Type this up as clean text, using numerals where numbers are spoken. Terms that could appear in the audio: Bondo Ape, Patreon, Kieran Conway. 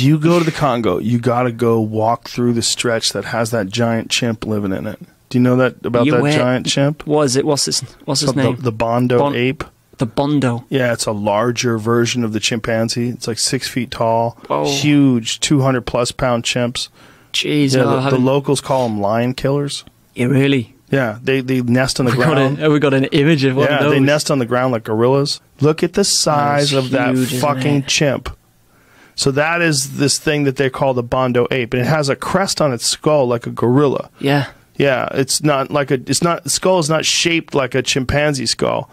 If you go to the Congo, you got to go walk through the stretch that has that giant chimp living in it. Do you know that about you that went, giant chimp? Was it? What's his name? The Bondo ape. The Bondo. Yeah, it's a larger version of the chimpanzee. It's like 6 feet tall, huge, 200+ pound chimps. Jeez, yeah, the locals call them lion killers. Yeah, really. Yeah, they nest on the ground. We got an image of one of those. Yeah, they nest on the ground like gorillas. Look at the size of huge, that fucking chimp. So that is this thing that they call the Bondo ape, and it has a crest on its skull like a gorilla. Yeah. Yeah, it's not like a skull is not shaped like a chimpanzee skull.